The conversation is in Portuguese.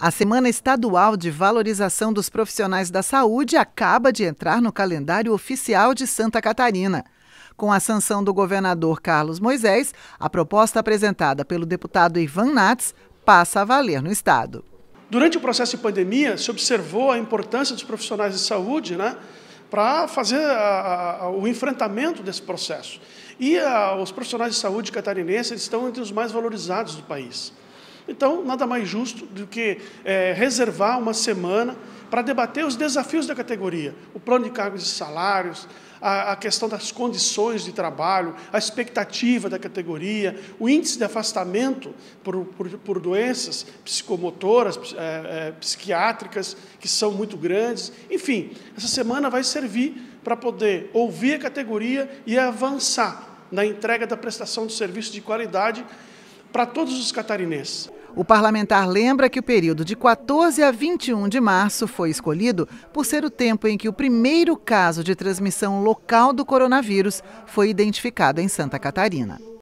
A Semana Estadual de Valorização dos Profissionais da Saúde acaba de entrar no calendário oficial de Santa Catarina. Com a sanção do governador Carlos Moisés, a proposta apresentada pelo deputado Ivan Naatz passa a valer no estado. Durante o processo de pandemia, se observou a importância dos profissionais de saúde, para fazer o enfrentamento desse processo. E os profissionais de saúde catarinenses estão entre os mais valorizados do país. Então, nada mais justo do que reservar uma semana para debater os desafios da categoria, o plano de cargos e salários, a questão das condições de trabalho, a expectativa da categoria, o índice de afastamento por doenças psicomotoras, psiquiátricas, que são muito grandes. Enfim, essa semana vai servir para poder ouvir a categoria e avançar na entrega da prestação de serviços de qualidade para todos os catarinenses. O parlamentar lembra que o período de 14 a 21 de março foi escolhido por ser o tempo em que o primeiro caso de transmissão local do coronavírus foi identificado em Santa Catarina.